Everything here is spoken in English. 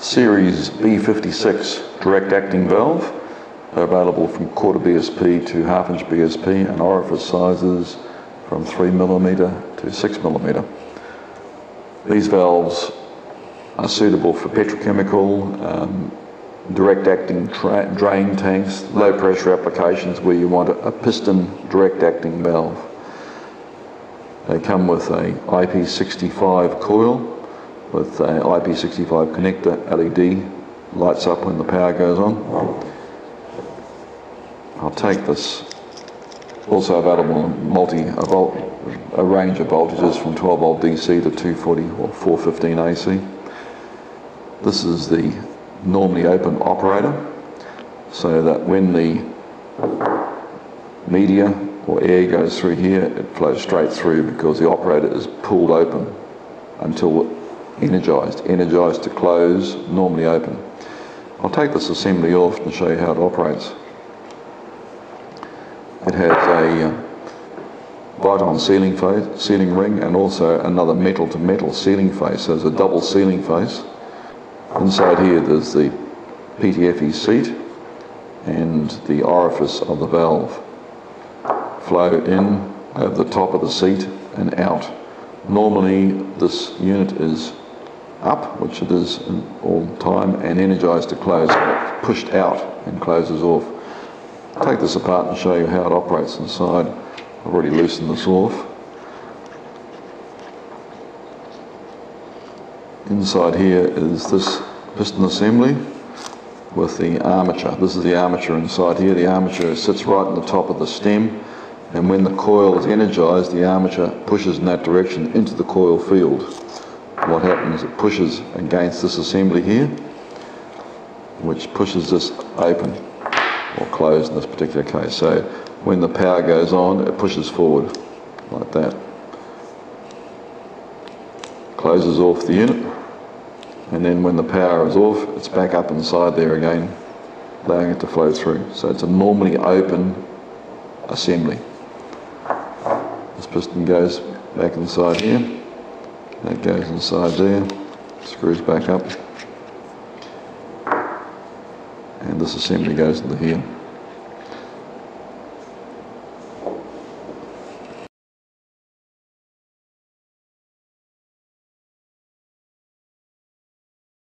series B56 direct acting valve, available from quarter BSP to half inch BSP, and orifice sizes from 3mm to 6mm. These valves are suitable for petrochemical, direct acting drain tanks, low pressure applications where you want a piston direct acting valve. They come with a IP65 coil with an IP65 connector, LED, lights up when the power goes on. I'll take this, also available in a range of voltages from 12 volt DC to 240 or 415 AC. This is the normally open operator, so that when the media or air goes through here, it flows straight through because the operator is pulled open until energized. Energized to close, normally open. I'll take this assembly off and show you how it operates. It has a Viton sealing ring and also another metal to metal sealing face. So there's a double sealing face. Inside here there's the PTFE seat and the orifice of the valve. Flow in over the top of the seat and out. Normally this unit is up, which it is all the time, and energized to close. It's pushed out and closes off. I'll take this apart and show you how it operates inside. I've already loosened this off. Inside here is this piston assembly with the armature. This is the armature inside here. The armature sits right on the top of the stem, and when the coil is energized, the armature pushes in that direction into the coil field. What happens, it pushes against this assembly here, which pushes this open or closed in this particular case. So when the power goes on, it pushes forward like that. Closes off the unit, and then when the power is off, it's back up inside there again, allowing it to flow through. So it's a normally open assembly. This piston goes back inside here, that goes inside there, screws back up, and this assembly goes into here.